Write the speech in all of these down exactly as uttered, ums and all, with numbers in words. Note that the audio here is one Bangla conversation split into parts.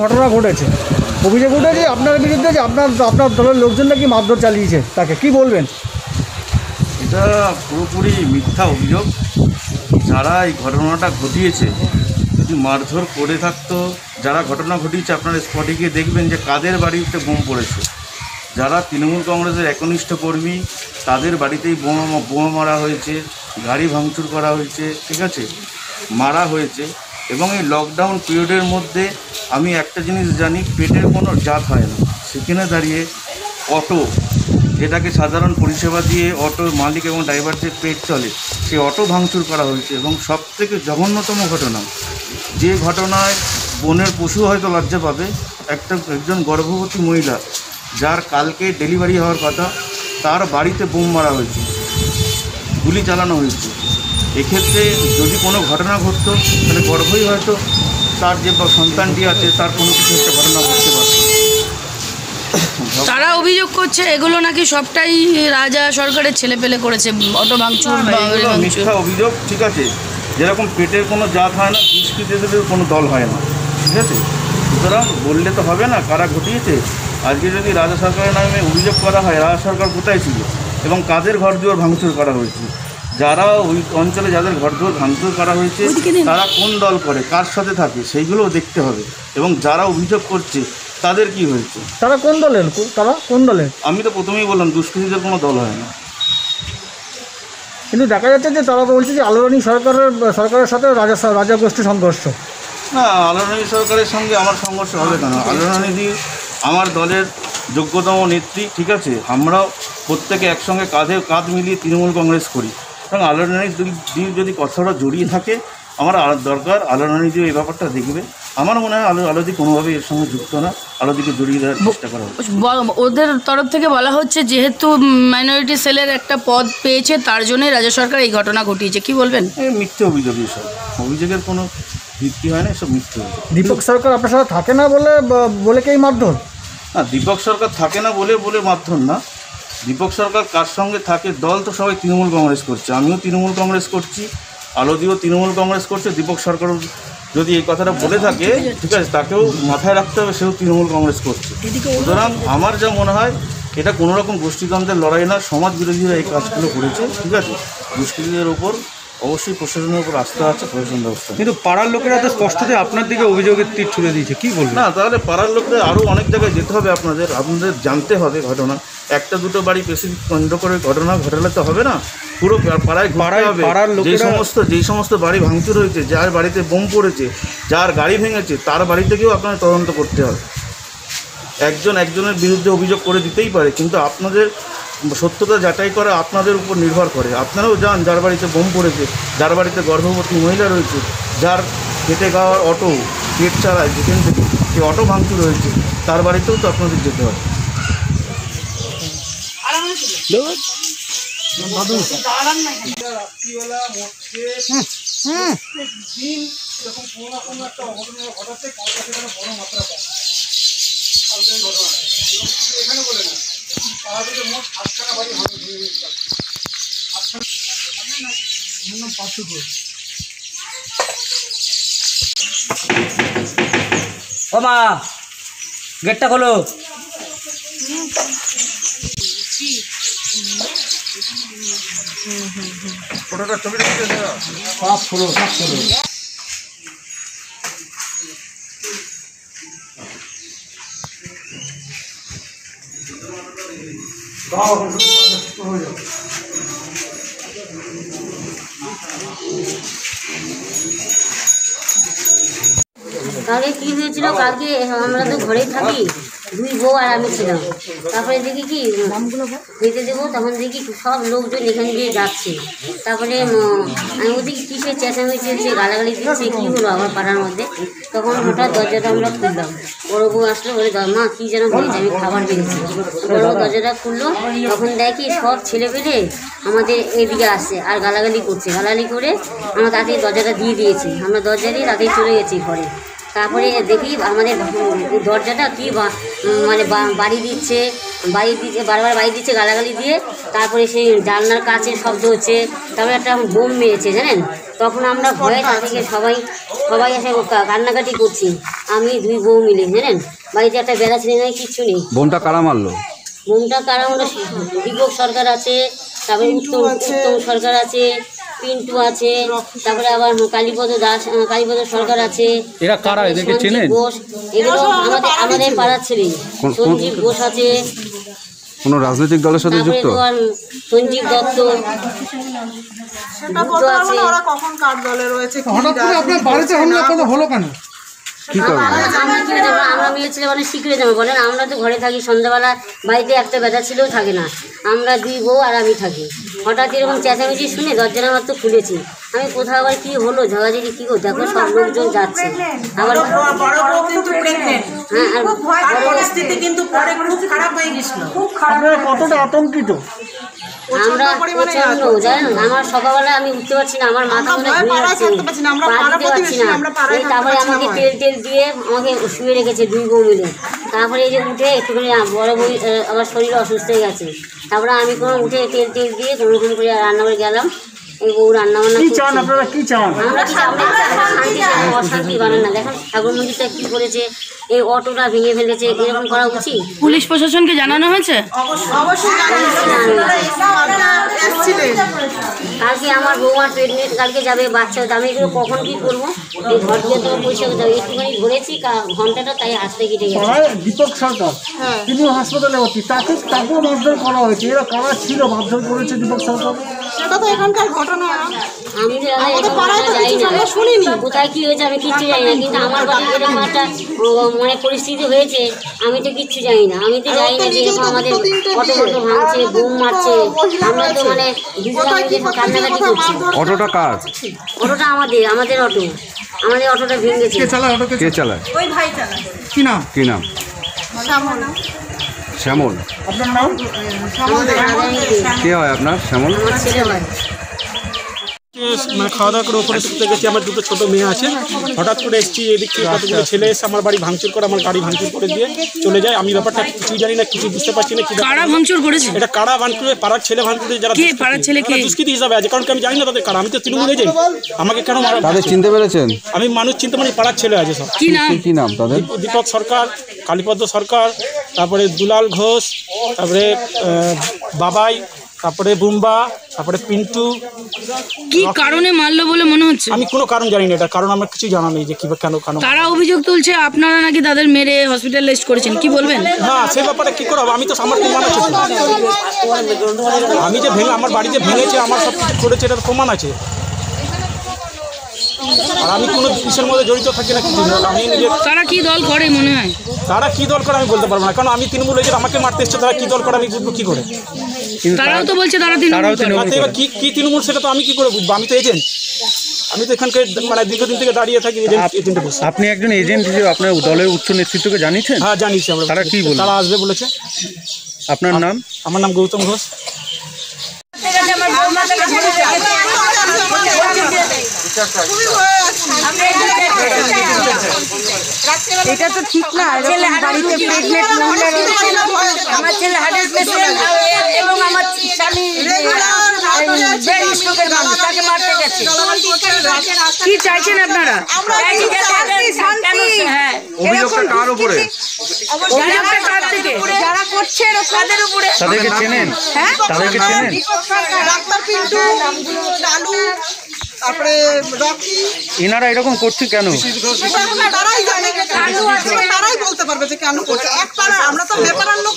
ঘটনা ঘটেছে, অভিযোগ উঠেছে আপনার বিরুদ্ধে যে আপনার আপনার দলের লোকজন নাকি মারধর চালিয়েছে তাকে, কি বলবেন? এটা পুরোপুরি মিথ্যা অভিযোগ। যারা এই ঘটনাটা ঘটিয়েছে যদি মারধর করে থাকতো, যারা ঘটনা ঘটিয়েছে আপনারা স্পটে গিয়ে দেখবেন যে কাদের বাড়িতে বোম পড়েছে। যারা তৃণমূল কংগ্রেসের একনিষ্ঠ কর্মী তাদের বাড়িতেই বোমা বোমা মারা হয়েছে, গাড়ি ভাঙচুর করা হয়েছে, ঠিক আছে, মারা হয়েছে। এবং এই লকডাউন পিরিয়ডের মধ্যে আমি একটা জিনিস জানি, পেটের কোনো জাত হয় না। সেখানে দাঁড়িয়ে অটো, যেটাকে সাধারণ পরিষেবা দিয়ে অটো মালিক এবং ড্রাইভারদের পেট চলে, সেই অটো ভাঙচুর করা হয়েছে। এবং সবথেকে জঘন্যতম ঘটনা, যে ঘটনায় বনের পশু হয়তো লজ্জা পাবে, একটা একজন গর্ভবতী মহিলা যার কালকে ডেলিভারি হওয়ার কথা, তার বাড়িতে বোম মারা হয়েছে, গুলি চালানো হয়েছে। এক্ষেত্রে যদি কোনো ঘটনা ঘটত তাহলে গর্ভই হয়তো তার যে সন্তানটি আছে তার কোনো কিছু একটা ঘটনা ঘটতে পারত। তারা অভিযোগ করছে এগুলো নাকি সবটাই রাজা সরকারের ছেলে পেলে করেছে, অটো ভাঙচুর। মিথ্যা অভিযোগ, ঠিক আছে। যেরকম পেটের কোনো জাত হয় না, দুষ্কৃতীদের কোনো দল হয় না, ঠিক আছে। সুতরাং বললে তো হবে না কারা ঘটিয়েছে। আজকে যদি রাজা সরকারের নামে অভিযোগ করা হয়, রাজা সরকার কোথায় ছিল এবং কাদের ঘর দুয়ার ভাঙচুর করা হয়েছে, যারা ওই অঞ্চলে যাদের ঘর দুয়ার ভাঙচুর করা হয়েছে তারা কোন দল করে, কার সাথে থাকে, সেইগুলোও দেখতে হবে। এবং যারা অভিযোগ করছে তাদের কি হয়েছে, তারা কোন দলের, তারা কোন দলের। আমি তো প্রথমেই বললাম দুষ্কৃতীদের কোনো দল হয় না, কিন্তু দেখা যাচ্ছে যে তারা বলছে যে আলোরানী সরকারের সরকারের সাথে রাজা রাজা গোষ্ঠী সংঘর্ষ। না, আলোরানী সরকারের সঙ্গে আমার সংঘর্ষ হবে কেন? আলোরানীদি আমার দলের যোগ্যতম নেত্রী, ঠিক আছে। আমরাও প্রত্যেকে একসঙ্গে কাঁধে কাঁধ মিলিয়ে তৃণমূল কংগ্রেস করি। কারণ আলোরানীদি যদি কথাটা জড়িয়ে থাকে, আমার দরকার আলোরানীদি এই ব্যাপারটা দেখবে। আমার মনে হয় আলো আলোদি কোনোভাবে এর সঙ্গে যুক্ত না, আলোদিকে জড়িয়ে দেওয়ার চেষ্টা করা হচ্ছে। ওদের তরফ থেকে বলা হচ্ছে যেহেতু মাইনরিটি সেলের একটা পদ পেয়েছে তার জন্যই রাজা সরকার এই ঘটনা ঘটিয়েছে, কি বলবেন? এই মিথ্যে অভিযোগ, এসব অভিযোগের কোনো ভিত্তি হয় না, এসব মিথ্যে। দীপক সরকার আপনার সাথে থাকে না বলে বলে কেই মারধর? না, দীপক সরকার থাকে না বলে বলে মারধর না। দীপক সরকার কার সঙ্গে থাকে? দল তো সবাই তৃণমূল কংগ্রেস করছে, আমিও তৃণমূল কংগ্রেস করছি, আলোদিও তৃণমূল কংগ্রেস করছে। দীপক সরকার যদি এই কথাটা বলে থাকে, ঠিক আছে, তাকেও মাথায় রাখতে হবে, সেও তৃণমূল কংগ্রেস করছে। সুতরাং আমার যা মনে হয় এটা কোনো রকম গোষ্ঠীদ্বন্দ্বের লড়াই না, সমাজ বিরোধীরা এই কাজগুলো করেছে, ঠিক আছে। গোষ্ঠীদের ওপর অবশ্যই প্রশাসনের উপর আস্থা আছে, প্রশাসন ব্যবস্থা। কিন্তু পাড়ার লোকেরা তো স্পষ্টতই আপনার দিকে অভিযোগের তীর ছুড়ে দিয়েছে, কি বলবেন? না, তাহলে পাড়ার লোকদের আরও অনেক জায়গায় যেতে হবে, আপনাদের আপনাদের জানতে হবে ঘটনা। একটা দুটো বাড়ি স্পেসিফিক কেন্দ্র করে ঘটনা ঘটালে তো হবে না, পুরো পাড়ায় ঘটাতে হবে। যে সমস্ত যেই সমস্ত বাড়ি ভাঙচুর হয়েছে, যার বাড়িতে বোম পড়েছে, যার গাড়ি ভেঙেছে, তার বাড়ি থেকেও আপনারা তদন্ত করতে হবে। একজন একজনের বিরুদ্ধে অভিযোগ করে দিতেই পারে, কিন্তু আপনাদের সত্যতা যাচাই করা আপনাদের উপর নির্ভর করে। আপনারাও যান যার বাড়িতে বোম পড়েছে, যার বাড়িতে গর্ভবতী মহিলা রয়েছে, যার খেটে খাওয়ার অটো পেট চালায় যেখান থেকে, সে অটো ভাঙচুর হয়েছে, তার বাড়িতেও তো আপনাদের যেতে হয়। ও মা, গেটটা খোলো। ফটোটা ছবি দিতে দাও। সব খোলো, সব খোলো। কালকে কি হয়েছিল, কালকে আমরা তো ঘরেই থাকি, দুই বউ আর আমি ছিলাম। তারপরে দেখি কি খেতে দেবো, তখন দেখি সব লোকজন এখান দিয়ে যাচ্ছে। তারপরে আমি ওদিকে কিসে চেঁচা হয়েছে, সে গালাগালি দিচ্ছে, কী হলো আমার পাড়ার মধ্যে। তখন হঠাৎ দরজাটা আমরা খুললাম, বড়ো বউ আসলো, বলে মা কী যেন বলেছে, আমি খাবার পেয়েছি। বড়ো দরজাটা খুললো, তখন দেখি সব ছেলে পেলে আমাদের এদিকে আসছে আর গালাগালি করছে। গালাগালি করে আমরা তাকে দরজাটা দিয়ে দিয়েছি, আমরা দরজা দিয়ে তাকেই চলে গেছি ঘরে। তারপরে দেখি আমাদের দরজাটা কি মানে বাড়ি দিচ্ছে, বাড়ি দিচ্ছে, বারবার বাড়ি দিচ্ছে গালাগালি দিয়ে। তারপরে সেই জানলার কাছে শব্দ হচ্ছে, তারপরে একটা বোম মেরেছে জানেন। तक भय सबाई सबाई कान्नाकाटी करी दुई बो मिले जानें बाड़ीते एक बेड़ा छिड़े नहीं किच्छू नहीं बोनटा कारा मारलो बोनटा कारा मारलो दीपक सरकार आछे उत्तम सरकार आछे पिंटू आछे तारपरे आबार कालीपद दास कालीपद सरकार आछे एरा कारा एदेরকে চেনেন এগুলো আমাদের আমাদের পাড়ার ছেলে সঞ্জীব ঘোষ আছে কোনো রাজনৈতিক দলের সাথে যুক্ত সঞ্জীব দত্ত সেটা বলতে হবে না ওরা কখন কার দলে রয়েছে কি হঠাৎ করে আপনার বাড়িতে হামলা করলো হলো কেন কি কারণে আমরা মিলে যাব আমরা মিলে ছিল মানে শিখরে যাব বলেন আমরা তো ঘরে থাকি সন্ধ্যাবেলা বাড়িতে একটা বেটা ছিলেও থাকে না আমরা দুই বউ আর আমি থাকি হঠাৎ এরকম চেঁচামেচি শুনে দরজাটা মাত্র খুলেছি আমি কোথাও আবার কি হলো ঝগড়াঝাড়ি কি গো দেখো সব লোকজন যাচ্ছে আমার বড় বউ কিন্তু প্রেগন্যান্ট হ্যাঁ আর ভয় পরিস্থিতি কিন্তু পরে খুব খারাপ হয়ে গিয়েছিল খুব খারাপ কতটা আতঙ্কিত আমরা পরিমাণে জানেন আমার সকালবেলা আমি উঠতে পারছি না আমার মাথা মনে ঘুরে যাচ্ছে আমরা পাড়া প্রতিবেশী আমরা পাড়া তারপরে আমাকে তেল তেল দিয়ে আমাকে শুয়ে রেখেছে দুই বউ মিলে তারপরে এই যে উঠে একটু করে বড় বউ আমার শরীর অসুস্থ হয়ে গেছে তারপরে আমি কোনো উঠে তেল তেল দিয়ে কোনো কোনো করে রান্না করে গেলাম এই বউ রান্না বান্না কি চান আপনারা কি চান আমরা কি আমরা শান্তি চাই অশান্তি বানান না দেখেন ঠাকুর মন্দিরটা কি করেছে এই অটোটা ভেঙে ফেলেছে এরকম করা উচিত পুলিশ প্রশাসনকে জানানো হয়েছে অবশ্যই অবশ্যই কালকে আমার বউমার প্রেগন্যান্ট কালকে যাবে বাচ্চা আমি এগুলো কখন কি করব এই ঘটনা তো পয়সা যাবে একটুখানি ধরেছি ঘন্টাটা তাই হাসতে কেটে গেছে দীপক সরকার হ্যাঁ তিনি হাসপাতালে ভর্তি তাকে তাকে মারধর করা হয়েছে এরা কারা ছিল মারধর করেছে দীপক সরকার সেটা তো এখনকার ঘটনা আমি তো পাড়ায় তো কিছু জানি শুনিনি কোথায় কি হয়েছে আমি কিছু জানি না কিন্তু আমার বাড়ি এর মাটা মনে পরিস্থিতি হয়েছে আমি তো কিছু জানি না আমি তো জানি না যে আমাদের কত কত ভাঙছে বুম মারছে আমরা তো মানে অটোটা কার অটোটা আমাদের আমাদের অটো আমাদের অটোটা ভেঙেছে কে চালায় অটো কে চালায় ওই ভাই চালায় কি নাম কি নাম শ্যামল শ্যামল আপনার নাম শ্যামল কে হয় আপনার শ্যামল আমার ছেলে হয় मैं खावा दावा कर ओपरे सुते गेছি আমার দুটো ছোট মেয়ে আছে হঠাৎ করে এসছি এদিক থেকে কতগুলো ছেলে এসে আমার বাড়ি ভাঙচুর করে আমার গাড়ি ভাঙচুর করে দিয়ে চলে যায় আমি ব্যাপারটা কিছু জানি না কিছু বুঝতে পারছি না কি কারা ভাঙচুর করেছে এটা কারা ভাঙচুর পাড়ার ছেলে ভাঙচুর যারা কে পাড়ার ছেলে কে দুষ্কৃতী হিসাবে আছে কারণ আমি জানি না তাদের কারা আমি তো তৃণমূলে যাই আমাকে কেন মারা তাদের চিনতে পেরেছেন আমি মানুষ চিনতে মানে পাড়ার ছেলে আছে সব কি নাম কি নাম তাদের দীপক সরকার কালীপদ সরকার তারপরে দুলাল ঘোষ তারপরে বাবাই তারপরে বুম্বা তারপরে পিন্টু কি কারণে মারলো বলে মনে হচ্ছে আমি কোনো কারণ জানি না এটা কারণ আমার কিছু জানা নেই যে কিভাবে কেন কেন তারা অভিযোগ তুলছে আপনারা নাকি তাদের মেরে হসপিটালাইজড করেছেন কি বলবেন হ্যাঁ সেই ব্যাপারে কি করব আমি তো সামর্থ্য মানাচ্ছি আমি যে ভেঙে আমার বাড়িতে ভেঙেছে আমার সব কিছু করেছে এটার প্রমাণ আছে আর আমি কোনো বিষয়ের মধ্যে জড়িত থাকি না কিছু আমি নিজে তারা কি দল করে মনে হয় তারা কি দল করে আমি বলতে পারবো না কারণ আমি তৃণমূল হয়ে যে আমাকে মারতে এসছে তারা কি দল করে আমি বুঝবো কি করে তারাও তো বলছে তারা তৃণমূল তারা কি কি তৃণমূল সেটা তো আমি কি করে বুঝবো আমি তো এজেন্ট আমি তো এখানকার মানে দীর্ঘদিন থেকে দাঁড়িয়ে থাকি এজেন্ট আপনি একজন এজেন্ট হিসেবে আপনার দলের উচ্চ নেতৃত্বকে জানিয়েছেন হ্যাঁ জানিয়েছি আমরা তারা কি বলছে তারা আসবে বলেছে আপনার নাম আমার নাম গৌতম ঘোষ এটা তো ঠিক না এরকম বাড়িতে প্রেগন্যান্ট মহিলা রয়েছে আমার ছেলে হার্টের পেশেন্ট এবং আমার স্বামী ব্রেন স্ট্রোকের মানুষ তাকে মারতে গেছে কি চাইছেন আপনারা অভিযোগটা কার উপরে অভিযোগটা কার থেকে যারা করছে তাদের উপরে তাদেরকে চেনেন হ্যাঁ তাদেরকে চেনেন ডাক্তার পিন্টু লালু আপনি রকি ইনারা এরকম করছে কেন তারাই জানে তারাই বলতে পারবে যে কেন করছে এক পাড়া আমরা তো ব্যাপারার লোক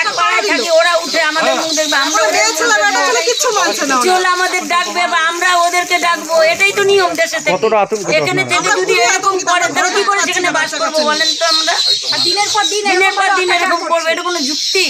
এক পাড়া থাকি ওরা উঠে আমাদের মুখ দেখবে আমরা ওদেরছলা ব্যাটা ছেলে কিচ্ছু মানছে না চল আমাদের ডাকবে বা আমরা ওদেরকে ডাকবো এটাই তো নিয়ম দেশে থেকে কতটা আতঙ্ক এখানে থেকে যদি এরকম করে তাহলে কি করে সেখানে বাস করব বলেন তো আমরা দিনের পর দিন এরকম করব এটা কোনো যুক্তি